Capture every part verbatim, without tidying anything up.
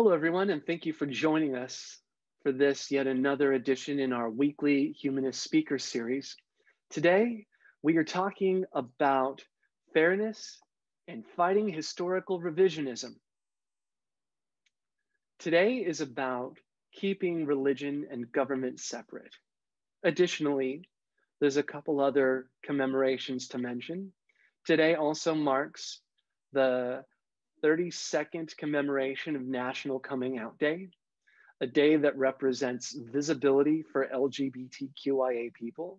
Hello, everyone, and thank you for joining us for this yet another edition in our weekly Humanist Speaker Series. Today, we are talking about fairness and fighting historical revisionism. Today is about keeping religion and government separate. Additionally, there's a couple other commemorations to mention. Today also marks the thirty-second commemoration of National Coming Out Day, a day that represents visibility for L G B T Q I A people.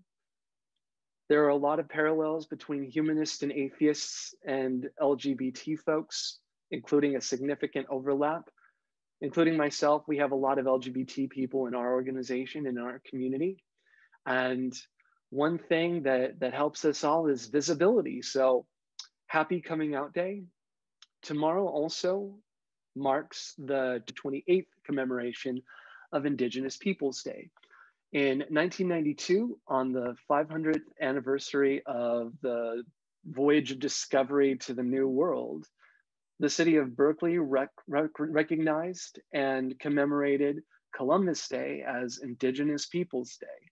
There are a lot of parallels between humanists and atheists and L G B T folks, including a significant overlap. Including myself, we have a lot of L G B T people in our organization, in our community. And one thing that, that helps us all is visibility. So happy Coming Out Day. Tomorrow also marks the twenty-eighth commemoration of Indigenous Peoples Day. In nineteen ninety-two, on the five hundredth anniversary of the voyage of discovery to the New World, the city of Berkeley rec rec recognized and commemorated Columbus Day as Indigenous Peoples Day.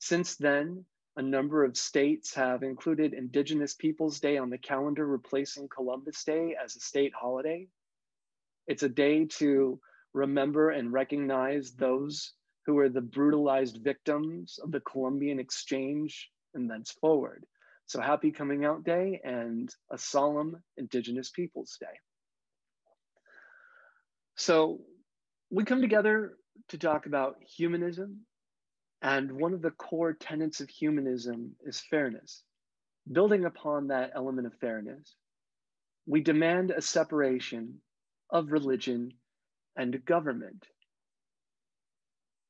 Since then, a number of states have included Indigenous Peoples Day on the calendar, replacing Columbus Day as a state holiday. It's a day to remember and recognize those who were the brutalized victims of the Columbian Exchange and thenceforward. So happy Coming Out Day and a solemn Indigenous Peoples Day. So we come together to talk about humanism, and one of the core tenets of humanism is fairness. Building upon that element of fairness, we demand a separation of religion and government.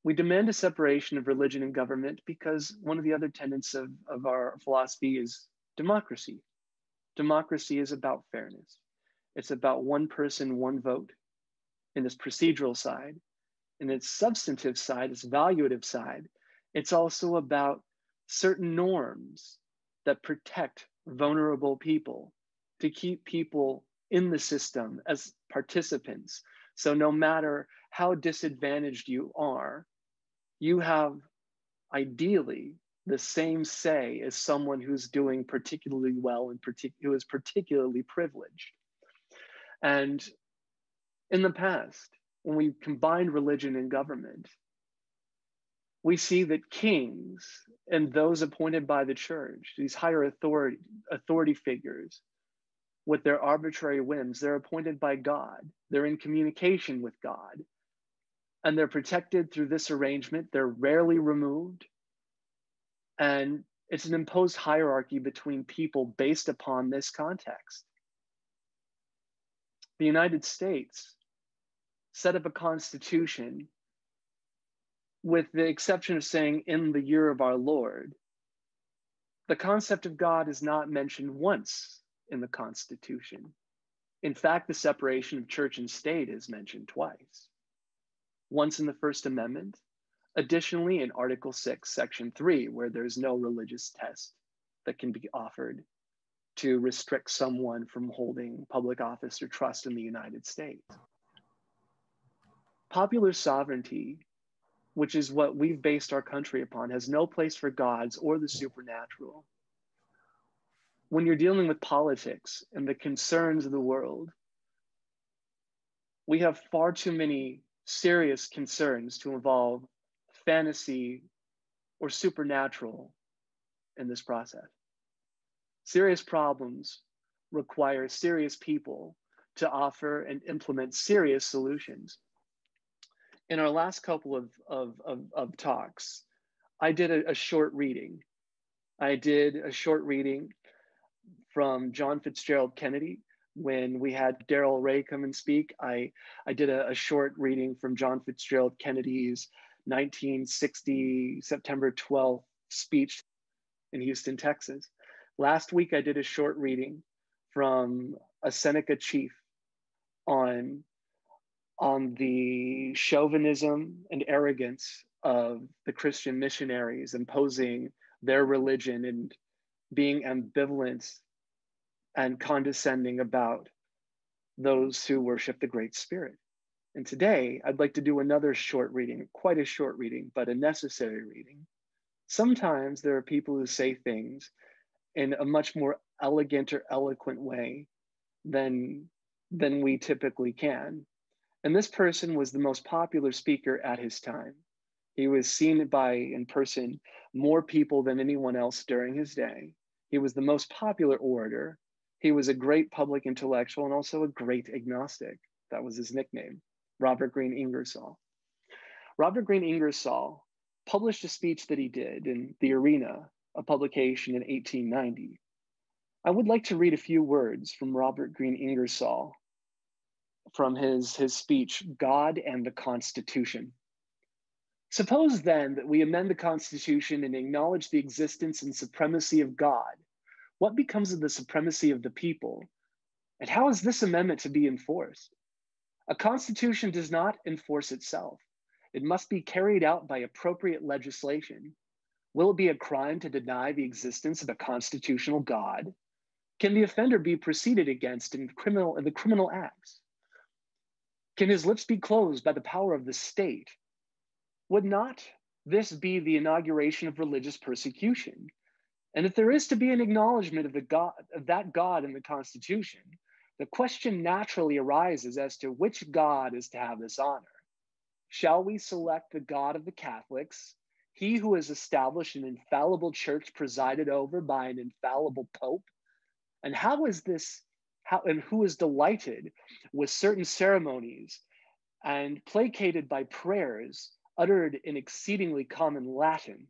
We demand a separation of religion and government because one of the other tenets of, of our philosophy is democracy. Democracy is about fairness. It's about one person, one vote in this procedural side, and its substantive side, its valuative side. It's also about certain norms that protect vulnerable people, to keep people in the system as participants. So no matter how disadvantaged you are, you have ideally the same say as someone who's doing particularly well and partic- who is particularly privileged. And in the past, when we combine religion and government, we see that kings and those appointed by the church, these higher authority, authority figures, with their arbitrary whims, they're appointed by God, they're in communication with God, and they're protected through this arrangement. They're rarely removed. And it's an imposed hierarchy between people based upon this context. The United States set up a constitution with the exception of saying in the year of our Lord. The concept of God is not mentioned once in the Constitution. In fact, the separation of church and state is mentioned twice. Once in the First Amendment, additionally in Article six, Section three, where there's no religious test that can be offered to restrict someone from holding public office or trust in the United States. Popular sovereignty, which is what we've based our country upon, has no place for gods or the supernatural. When you're dealing with politics and the concerns of the world, we have far too many serious concerns to involve fantasy or supernatural in this process. Serious problems require serious people to offer and implement serious solutions. In our last couple of, of, of, of talks, I did a, a short reading. I did a short reading from John Fitzgerald Kennedy. When we had Darrell Ray come and speak, I, I did a, a short reading from John Fitzgerald Kennedy's nineteen sixty September twelfth speech in Houston, Texas. Last week, I did a short reading from a Seneca chief on on the chauvinism and arrogance of the Christian missionaries imposing their religion and being ambivalent and condescending about those who worship the Great Spirit. And today I'd like to do another short reading, quite a short reading, but a necessary reading. Sometimes there are people who say things in a much more elegant or eloquent way than, than we typically can. And this person was the most popular speaker at his time. He was seen by, in person, more people than anyone else during his day. He was the most popular orator. He was a great public intellectual and also a great agnostic. That was his nickname, Robert Green Ingersoll. Robert Green Ingersoll published a speech that he did in The Arena, a publication in eighteen ninety. I would like to read a few words from Robert Green Ingersoll from his, his speech, God and the Constitution. Suppose then that we amend the Constitution and acknowledge the existence and supremacy of God. What becomes of the supremacy of the people? And how is this amendment to be enforced? A constitution does not enforce itself. It must be carried out by appropriate legislation. Will it be a crime to deny the existence of a constitutional God? Can the offender be proceeded against in criminal, in the criminal acts? Can his lips be closed by the power of the state? Would not this be the inauguration of religious persecution? And if there is to be an acknowledgement of, the God, of that God in the Constitution, the question naturally arises as to which God is to have this honor. Shall we select the God of the Catholics, he who has established an infallible church presided over by an infallible pope? And how is this, how, and who is delighted with certain ceremonies and placated by prayers uttered in exceedingly common Latin?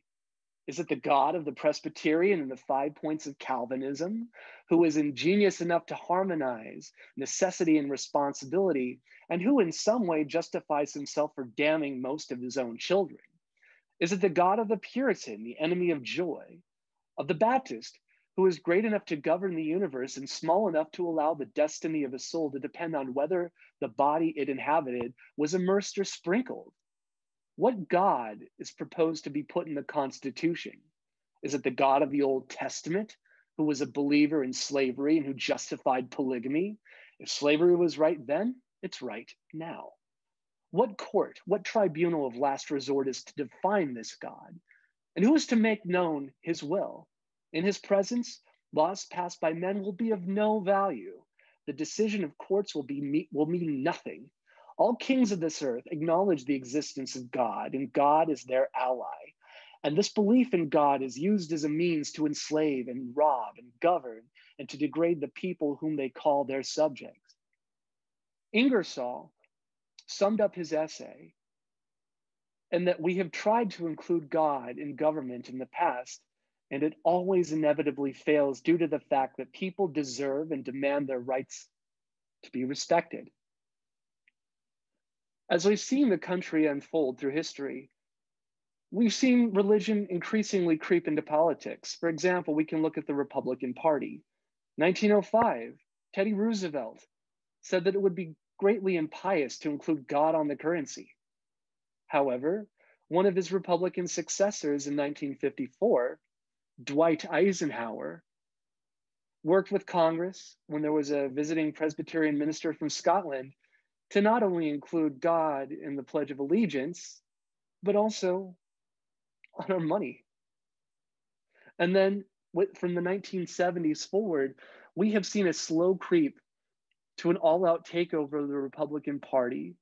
Is it the God of the Presbyterian and the five points of Calvinism, who is ingenious enough to harmonize necessity and responsibility, and who in some way justifies himself for damning most of his own children? Is it the God of the Puritan, the enemy of joy, of the Baptist, who is great enough to govern the universe and small enough to allow the destiny of a soul to depend on whether the body it inhabited was immersed or sprinkled? What God is proposed to be put in the Constitution? Is it the God of the Old Testament, who was a believer in slavery and who justified polygamy? If slavery was right then, it's right now. What court, what tribunal of last resort is to define this God? And who is to make known his will? In his presence, laws passed by men will be of no value. The decision of courts will be will mean nothing. All kings of this earth acknowledge the existence of God, and God is their ally. And this belief in God is used as a means to enslave and rob and govern and to degrade the people whom they call their subjects. Ingersoll summed up his essay in that we have tried to include God in government in the past, and it always inevitably fails due to the fact that people deserve and demand their rights to be respected. As we've seen the country unfold through history, we've seen religion increasingly creep into politics. For example, we can look at the Republican Party. nineteen oh five, Teddy Roosevelt said that it would be greatly impious to include God on the currency. However, one of his Republican successors in nineteen fifty-four, Dwight Eisenhower, worked with Congress when there was a visiting Presbyterian minister from Scotland to not only include God in the Pledge of Allegiance, but also on our money. And then from the nineteen seventies forward, we have seen a slow creep to an all-out takeover of the Republican Party,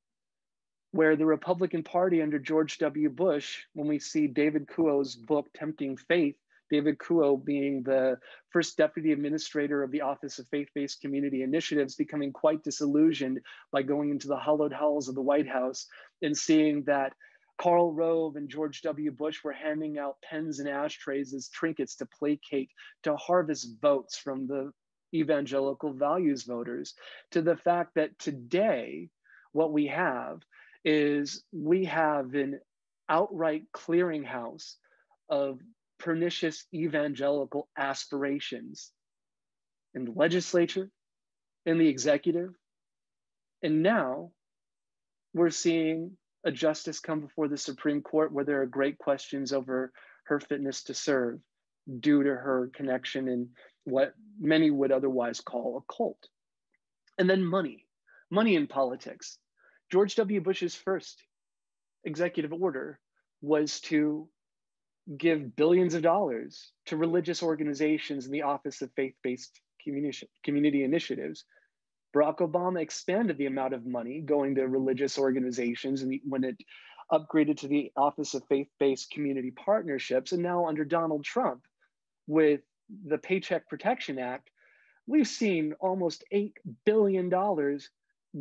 where the Republican Party under George W. Bush, when we see David Kuo's book, Tempting Faith, David Kuo being the first deputy administrator of the Office of Faith-Based Community Initiatives, becoming quite disillusioned by going into the hallowed halls of the White House and seeing that Karl Rove and George W. Bush were handing out pens and ashtrays as trinkets to placate, to harvest votes from the evangelical values voters, to the fact that today what we have is we have an outright clearinghouse of pernicious evangelical aspirations in the legislature, in the executive, and now we're seeing a justice come before the Supreme Court where there are great questions over her fitness to serve due to her connection in what many would otherwise call a cult. And then money, money in politics. George W. Bush's first executive order was to give billions of dollars to religious organizations in the Office of Faith-Based Community, community Initiatives. Barack Obama expanded the amount of money going to religious organizations and when it upgraded to the Office of Faith-Based Community Partnerships. And now under Donald Trump, with the Paycheck Protection Act, we've seen almost eight billion dollars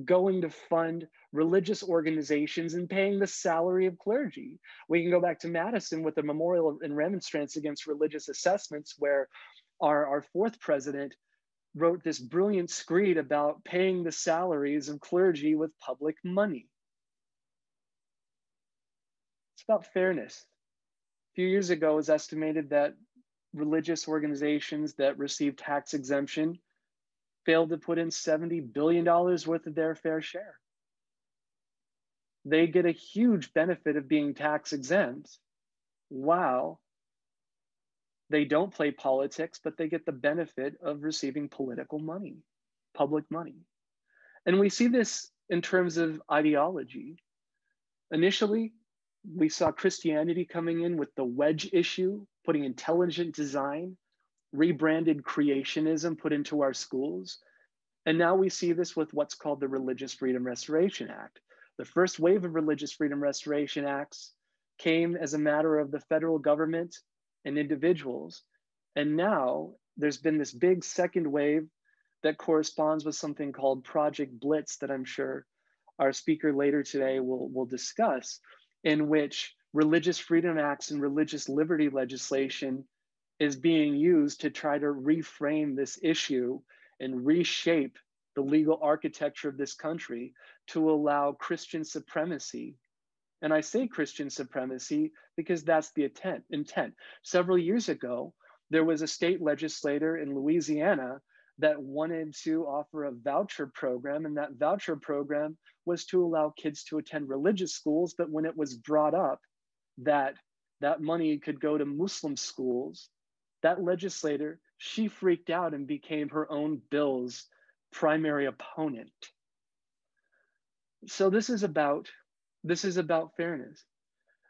going to fund religious organizations and paying the salary of clergy. We can go back to Madison with the Memorial and Remonstrance Against Religious Assessments, where our, our fourth president wrote this brilliant screed about paying the salaries of clergy with public money. It's about fairness. A few years ago, it was estimated that religious organizations that receive tax exemption failed to put in seventy billion dollars worth of their fair share. They get a huge benefit of being tax exempt. Wow. They don't play politics, but they get the benefit of receiving political money, public money. And we see this in terms of ideology. Initially, we saw Christianity coming in with the wedge issue, putting intelligent design, rebranded creationism put into our schools. And now we see this with what's called the Religious Freedom Restoration Act. The first wave of Religious Freedom Restoration Acts came as a matter of the federal government and individuals. And now there's been this big second wave that corresponds with something called Project Blitz that I'm sure our speaker later today will, will discuss, in which Religious Freedom Acts and religious liberty legislation is being used to try to reframe this issue and reshape the legal architecture of this country to allow Christian supremacy. And I say Christian supremacy because that's the intent. intent. Several years ago, there was a state legislator in Louisiana that wanted to offer a voucher program, and that voucher program was to allow kids to attend religious schools, but when it was brought up that that money could go to Muslim schools, that legislator, she freaked out and became her own bill's primary opponent. So this is about, this is about fairness.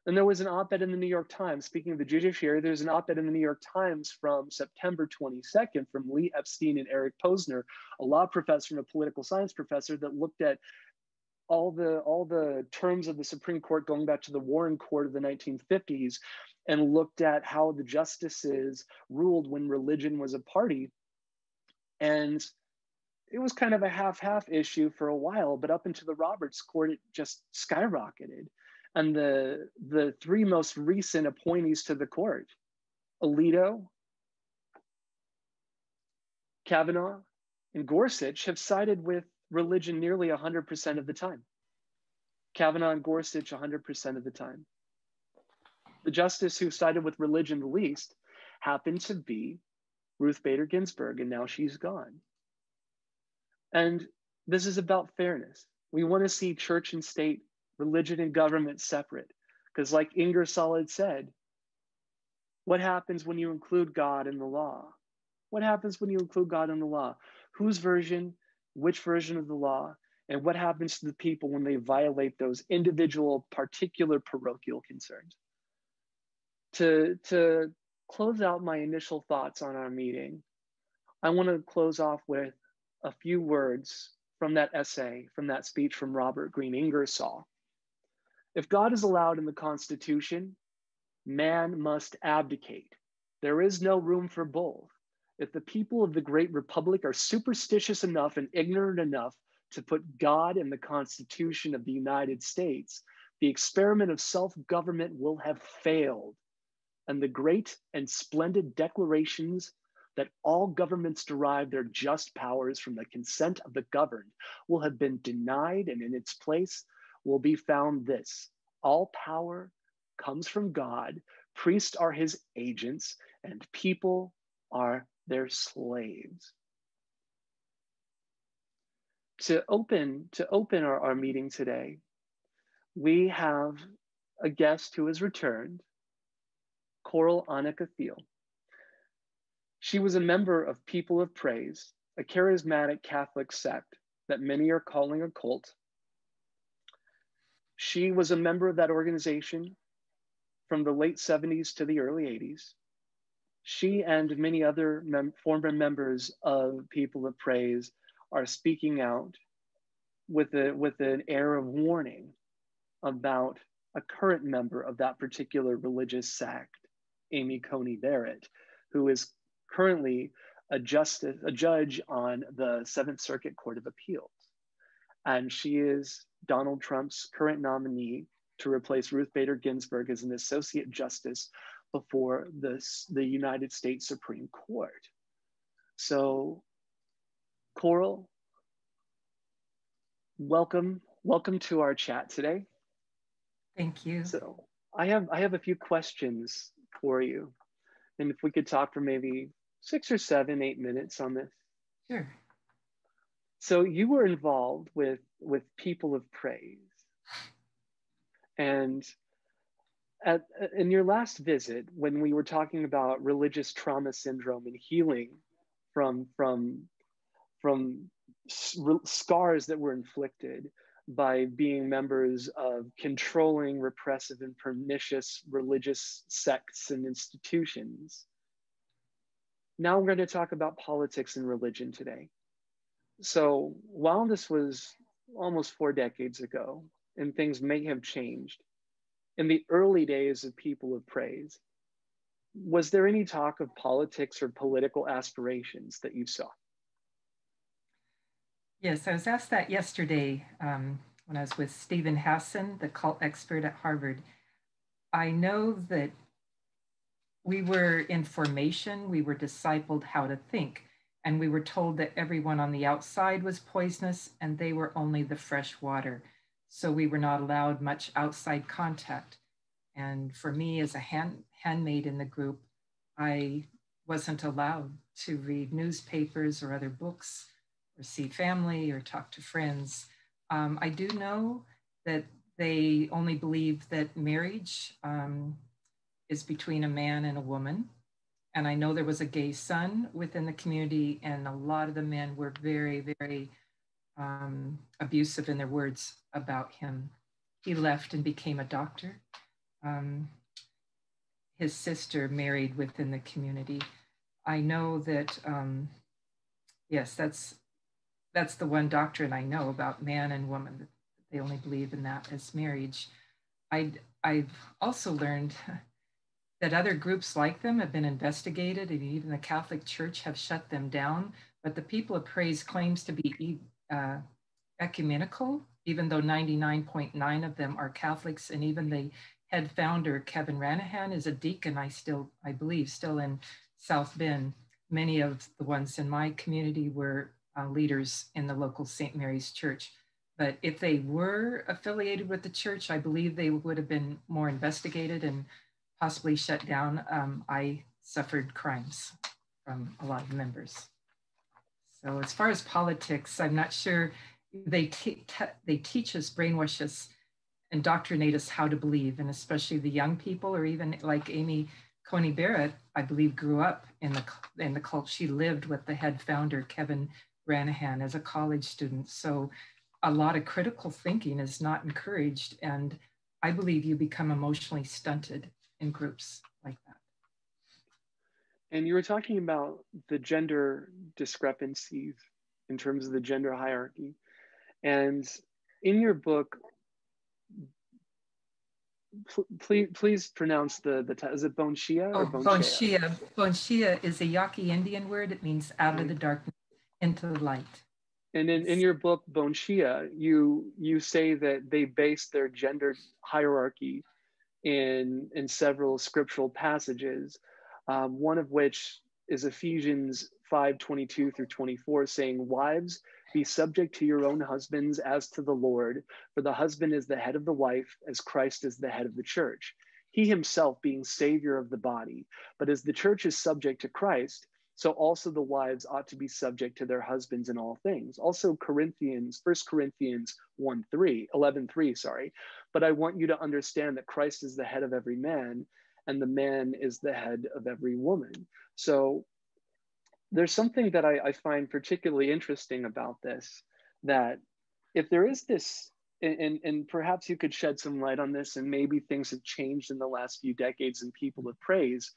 And there was an op-ed in the New York Times, speaking of the judiciary, there's an op-ed in the New York Times from September twenty-second from Lee Epstein and Eric Posner, a law professor and a political science professor, that looked at all the, all the terms of the Supreme Court going back to the Warren Court of the nineteen fifties, and looked at how the justices ruled when religion was a party. And it was kind of a half-half issue for a while, but up into the Roberts Court, it just skyrocketed. And the, the three most recent appointees to the court, Alito, Kavanaugh, and Gorsuch, have sided with religion nearly one hundred percent of the time. Kavanaugh and Gorsuch, one hundred percent of the time. The justice who sided with religion the least happened to be Ruth Bader Ginsburg, and now she's gone. And this is about fairness. We want to see church and state, religion and government separate. Because like Ingersoll had said, what happens when you include God in the law? What happens when you include God in the law? Whose version, which version of the law, and what happens to the people when they violate those individual, particular parochial concerns? To, to close out my initial thoughts on our meeting, I want to close off with a few words from that essay, from that speech from Robert Green Ingersoll. If God is allowed in the Constitution, man must abdicate. There is no room for both. If the people of the Great Republic are superstitious enough and ignorant enough to put God in the Constitution of the United States, the experiment of self-government will have failed, and the great and splendid declarations that all governments derive their just powers from the consent of the governed will have been denied, and in its place will be found this: all power comes from God, priests are his agents, and people are their slaves. To open, to open our, our meeting today, we have a guest who has returned, Coral Annika Thiel. She was a member of People of Praise, a charismatic Catholic sect that many are calling a cult. She was a member of that organization from the late seventies to the early eighties. She and many other mem- former members of People of Praise are speaking out with, a, with an air of warning about a current member of that particular religious sect, Amy Coney Barrett, who is currently a, justice, a judge on the Seventh Circuit Court of Appeals. And she is Donald Trump's current nominee to replace Ruth Bader Ginsburg as an associate justice before the, the United States Supreme Court. So, Coral, welcome, welcome to our chat today. Thank you. So, I have I have a few questions for you, and if we could talk for maybe six or seven, eight minutes on this. Sure. So you were involved with with People of Praise, and At, in your last visit, when we were talking about religious trauma syndrome and healing from, from, from scars that were inflicted by being members of controlling, repressive, and pernicious religious sects and institutions. Now we're going to talk about politics and religion today. So while this was almost four decades ago, and things may have changed, in the early days of People of Praise, was there any talk of politics or political aspirations that you saw? Yes, I was asked that yesterday um, when I was with Stephen Hassan, the cult expert at Harvard. I know that we were in formation, we were discipled how to think, and we were told that everyone on the outside was poisonous and they were only the fresh water. So we were not allowed much outside contact. And for me as a hand, handmaid in the group, I wasn't allowed to read newspapers or other books or see family or talk to friends. Um, I do know that they only believe that marriage um, is between a man and a woman. And I know there was a gay son within the community, and a lot of the men were very, very Um, abusive in their words about him. He left and became a doctor. Um, his sister married within the community. I know that, um, yes, that's that's the one doctrine I know about man and woman. They only believe in that as marriage. I, I've also learned that other groups like them have been investigated, and even the Catholic Church have shut them down, but the People of Praise claims to be e Uh, ecumenical, even though ninety-nine point nine of them are Catholics, and even the head founder, Kevin Ranaghan, is a deacon, I still, I believe, still in South Bend. Many of the ones in my community were uh, leaders in the local Saint Mary's Church. But if they were affiliated with the church, I believe they would have been more investigated and possibly shut down. Um, I suffered crimes from a lot of members. So as far as politics, I'm not sure they, te te they teach us, brainwash us, indoctrinate us how to believe, and especially the young people, or even like Amy Coney Barrett, I believe grew up in the, in the cult. She lived with the head founder, Kevin Ranaghan, as a college student. So a lot of critical thinking is not encouraged, and I believe you become emotionally stunted in groups like that. And you were talking about the gender discrepancies in terms of the gender hierarchy. And in your book, please please pronounce the, the is it Bonshia or Bonshia? Oh, Bonshia. Bonshia is a Yaqui Indian word. It means out right. of the darkness into the light. And in, in your book, Bonshia, you, you say that they base their gender hierarchy in, in several scriptural passages. Um, one of which is Ephesians five twenty-two through twenty-four, saying, "Wives, be subject to your own husbands as to the Lord, for the husband is the head of the wife, as Christ is the head of the church, he himself being savior of the body. But as the church is subject to Christ, so also the wives ought to be subject to their husbands in all things." Also Corinthians, First Corinthians one, three, eleven, three, sorry. "But I want you to understand that Christ is the head of every man, and the man is the head of every woman." So there's something that I, I find particularly interesting about this, that if there is this and, and, and perhaps you could shed some light on this, and maybe things have changed in the last few decades in People of Praise.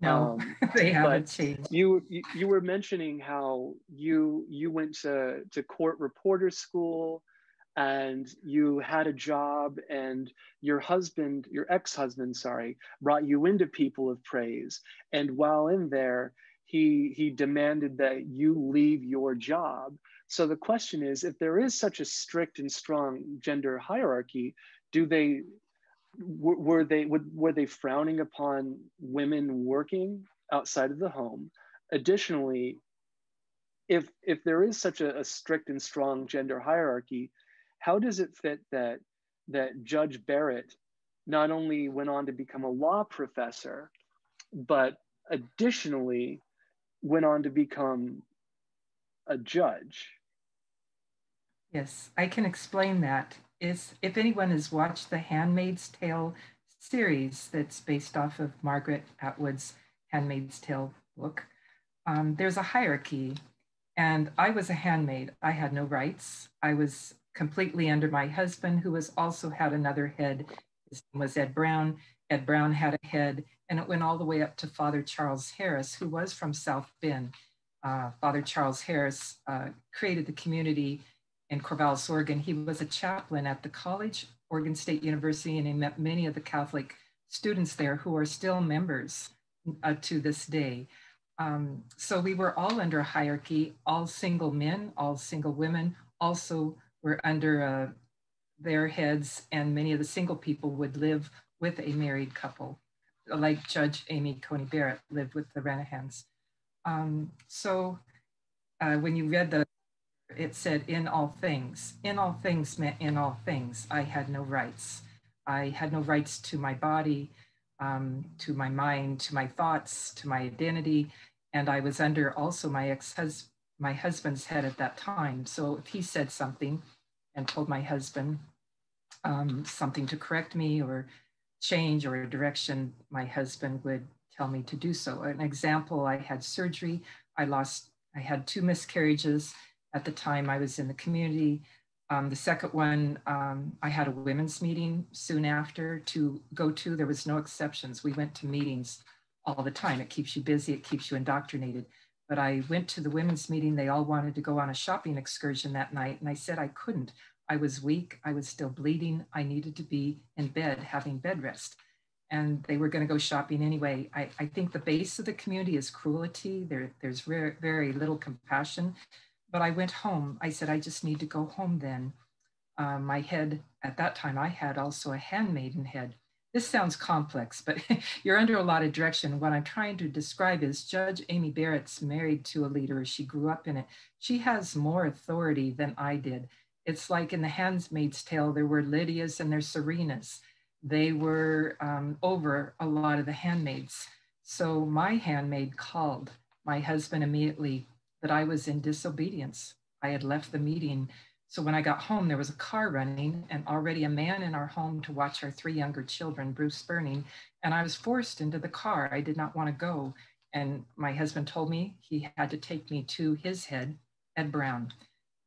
No, um, they haven't changed. You, you you were mentioning how you you went to, to court reporter school, and you had a job, and your husband, your ex-husband, sorry, brought you into People of Praise. And while in there, he he demanded that you leave your job. So the question is, if there is such a strict and strong gender hierarchy, do they were they were they frowning upon women working outside of the home? Additionally, if if there is such a, a strict and strong gender hierarchy, how does it fit that that Judge Barrett not only went on to become a law professor, but additionally went on to become a judge? Yes, I can explain that. Is if anyone has watched The Handmaid's Tale series that's based off of Margaret Atwood's Handmaid's Tale book, um, there's a hierarchy, and I was a handmaid. I had no rights. I was completely under my husband, who was also had another head. His name was Ed Brown. Ed Brown had a head, and it went all the way up to Father Charles Harris, who was from South Bend. Uh, Father Charles Harris uh, created the community in Corvallis, Oregon. He was a chaplain at the college, Oregon State University, and he met many of the Catholic students there who are still members uh, to this day. Um, so we were all under a hierarchy, all single men, all single women, also were under uh, their heads, and many of the single people would live with a married couple, like Judge Amy Coney Barrett lived with the Ranaghans. Um, so uh, when you read the, it said in all things, in all things meant in all things. I had no rights. I had no rights to my body, um, to my mind, to my thoughts, to my identity. And I was under also my ex-husband, my husband's head at that time. So if he said something and told my husband um, something to correct me or change or a direction, my husband would tell me to do so. An example, I had surgery. I lost, I had two miscarriages at the time I was in the community. Um, the second one, um, I had a women's meeting soon after to go to. There was no exceptions. We went to meetings all the time. It keeps you busy. It keeps you indoctrinated. But I went to the women's meeting. They all wanted to go on a shopping excursion that night. And I said I couldn't. I was weak. I was still bleeding. I needed to be in bed, having bed rest. And they were going to go shopping anyway. I, I think the base of the community is cruelty. There, there's very, very little compassion. But I went home. I said, I just need to go home then. Uh, my head, at that time, I had also a handmaiden head. This sounds complex, but you're under a lot of direction. What I'm trying to describe is Judge Amy Barrett's married to a leader. She grew up in it. She has more authority than I did. It's like in The Handmaid's Tale, there were Lydias and there's Serenas. They were um, over a lot of the handmaids. So my handmaid called my husband immediately that I was in disobedience. I had left the meeting. So when I got home, there was a car running and already a man in our home to watch our three younger children, Bruce Burning, and I was forced into the car. I did not want to go. And my husband told me he had to take me to his head, Ed Brown.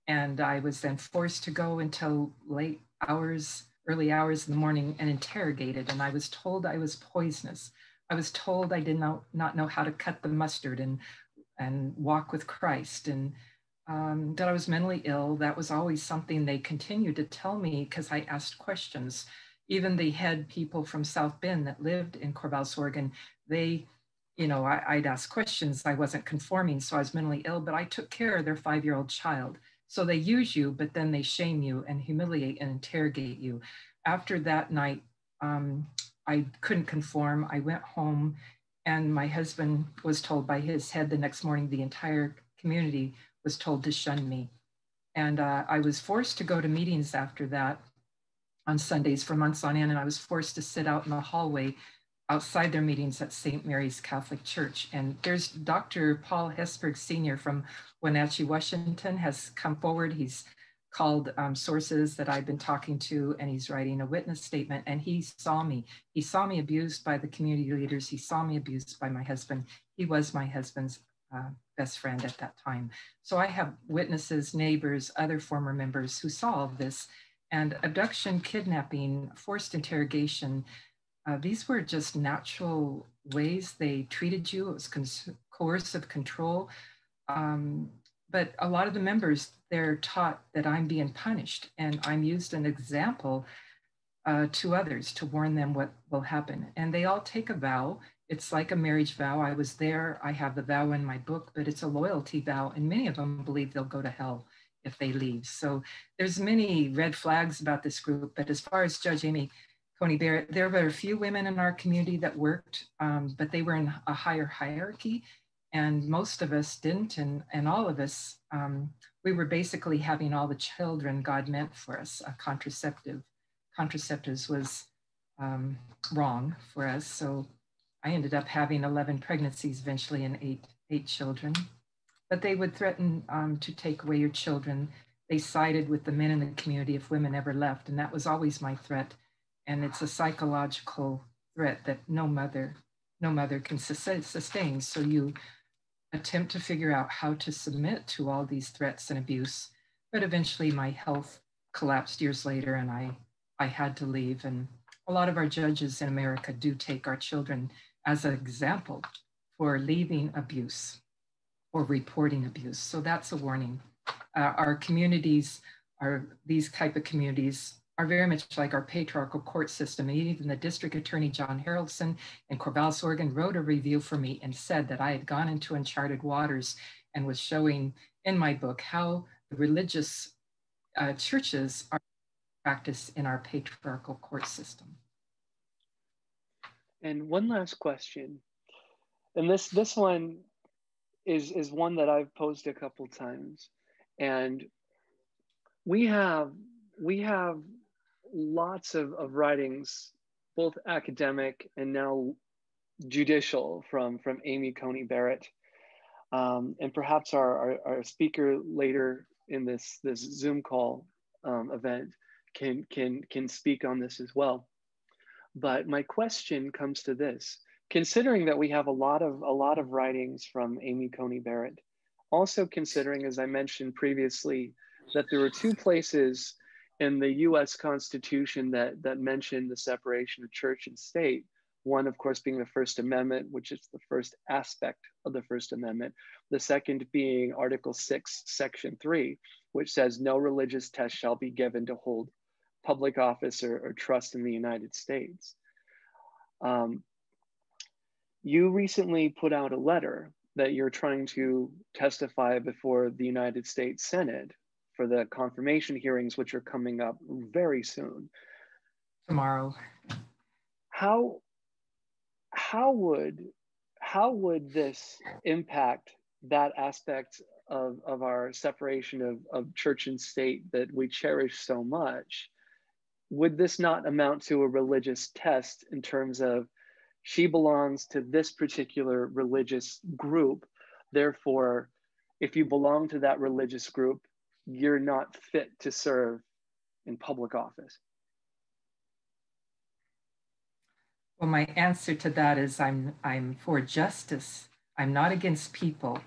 And I was then forced to go until late hours, early hours in the morning and interrogated. And I was told I was poisonous. I was told I did not, not know how to cut the mustard and, and walk with Christ. And Um, that I was mentally ill. That was always something they continued to tell me because I asked questions. Even the head people from South Bend that lived in Corvallis, Oregon, they, you know, I, I'd ask questions. I wasn't conforming, so I was mentally ill, but I took care of their five-year-old child. So they use you, but then they shame you and humiliate and interrogate you. After that night, um, I couldn't conform. I went home, and my husband was told by his head the next morning, the entire community was told to shun me. And uh, I was forced to go to meetings after that on Sundays for months on end. And I was forced to sit out in the hallway outside their meetings at Saint Mary's Catholic Church. And there's Doctor Paul Hesberg, Senior from Wenatchee, Washington, has come forward. He's called um, sources that I've been talking to, and he's writing a witness statement. And he saw me. He saw me abused by the community leaders. He saw me abused by my husband. He was my husband's Uh, best friend at that time. So I have witnesses, neighbors, other former members who saw all this, and abduction, kidnapping, forced interrogation. Uh, these were just natural ways they treated you. It was con- coercive control. Um, but a lot of the members, they're taught that I'm being punished and I'm used an example uh, to others to warn them what will happen. And they all take a vow. It's like a marriage vow. I was there, I have the vow in my book, but it's a loyalty vow. And many of them believe they'll go to hell if they leave. So there's many red flags about this group, but as far as Judge Amy Coney Barrett, there were a few women in our community that worked, um, but they were in a higher hierarchy. And most of us didn't, and, and all of us, um, we were basically having all the children God meant for us. A contraceptive, contraceptives was um, wrong for us. So I ended up having eleven pregnancies eventually and eight, eight children. But they would threaten um, to take away your children. They sided with the men in the community if women ever left. And that was always my threat. And it's a psychological threat that no mother, no mother can sustain. So you attempt to figure out how to submit to all these threats and abuse. But eventually my health collapsed years later and I, I had to leave. And a lot of our judges in America do take our children as an example for leaving abuse or reporting abuse. So that's a warning. Uh, our communities, are these type of communities are very much like our patriarchal court system. And even the district attorney, John Haraldson in Corvallis, Oregon, wrote a review for me and said that I had gone into uncharted waters and was showing in my book how the religious uh, churches are practiced in our patriarchal court system. And one last question. And this, this one is, is one that I've posed a couple times. And we have, we have lots of, of writings, both academic and now judicial, from, from Amy Coney Barrett. Um, and perhaps our, our, our speaker later in this, this Zoom call um, event can, can, can speak on this as well. But my question comes to this. Considering that we have a lot of, a lot of writings from Amy Coney Barrett, also considering, as I mentioned previously, that there were two places in the U S Constitution that, that mentioned the separation of church and state. One, of course, being the First Amendment, which is the first aspect of the First Amendment. The second being Article six, Section three, which says no religious test shall be given to hold public office or, or trust in the United States. Um, you recently put out a letter that you're trying to testify before the United States Senate for the confirmation hearings, which are coming up very soon. Tomorrow. How, how, would, how would this impact that aspect of, of our separation of, of church and state that we cherish so much? Would this not amount to a religious test in terms of, she belongs to this particular religious group, therefore, if you belong to that religious group, you're not fit to serve in public office? Well, my answer to that is I'm, I'm for justice. I'm not against people.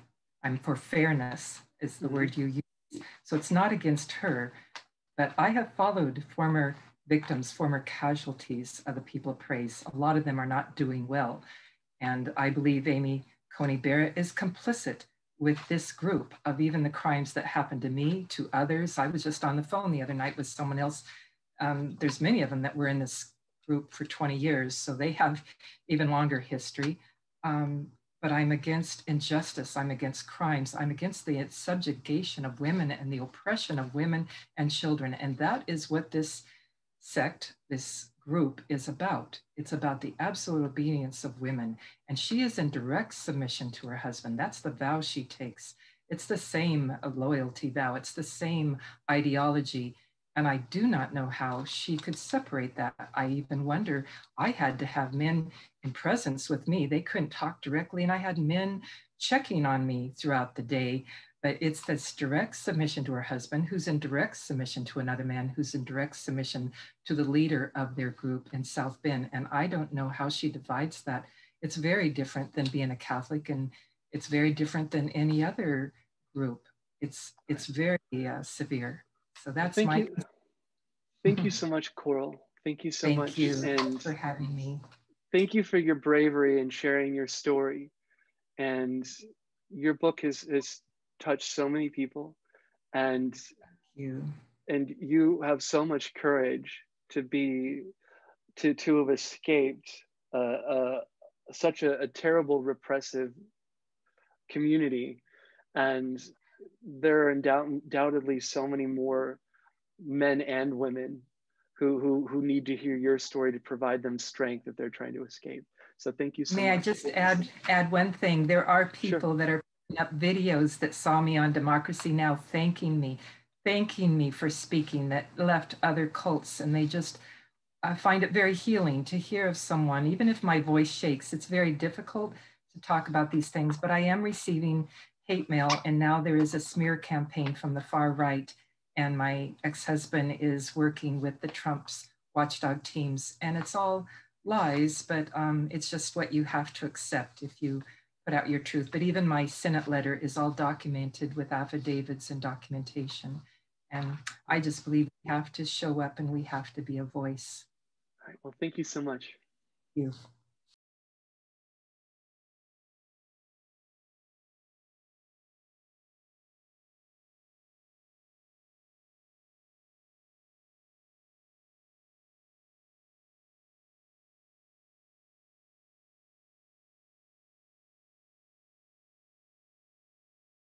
I'm for fairness is the word you use. So it's not against her, but I have followed former victims, former casualties of the People of Praise. A lot of them are not doing well. And I believe Amy Coney Barrett is complicit with this group of even the crimes that happened to me, to others. I was just on the phone the other night with someone else. Um, there's many of them that were in this group for twenty years, so they have even longer history. Um, but I'm against injustice, I'm against crimes, I'm against the subjugation of women and the oppression of women and children. And that is what this sect, this group is about. It's about the absolute obedience of women. And she is in direct submission to her husband. That's the vow she takes. It's the same loyalty vow. It's the same ideology. And I do not know how she could separate that. I even wonder, I had to have men in presence with me. They couldn't talk directly. And I had men checking on me throughout the day. But it's this direct submission to her husband, who's in direct submission to another man, who's in direct submission to the leader of their group in South Bend. And I don't know how she divides that. It's very different than being a Catholic, and it's very different than any other group. It's, it's very uh, severe. So that's my... You, I Thank you so much, Coral. Thank you so thank much. You and for having me. Thank you for your bravery and sharing your story. And your book has, has touched so many people. And thank you. And you have so much courage to be, to, to have escaped uh, uh, such a, a terrible repressive community. And there are undoubtedly so many more men and women who, who, who need to hear your story to provide them strength if they're trying to escape. So thank you so much. May I just add, add one thing? There are people that are putting up videos that saw me on Democracy Now! thanking me, thanking me for speaking that left other cults. And they just uh, find it very healing to hear of someone, even if my voice shakes. It's very difficult to talk about these things, but I am receiving hate mail, and now there is a smear campaign from the far right, and my ex-husband is working with the Trump's watchdog teams, and it's all lies, but um, it's just what you have to accept if you put out your truth. But even my Senate letter is all documented with affidavits and documentation, and I just believe we have to show up and we have to be a voice. All right, well, thank you so much. Thank you.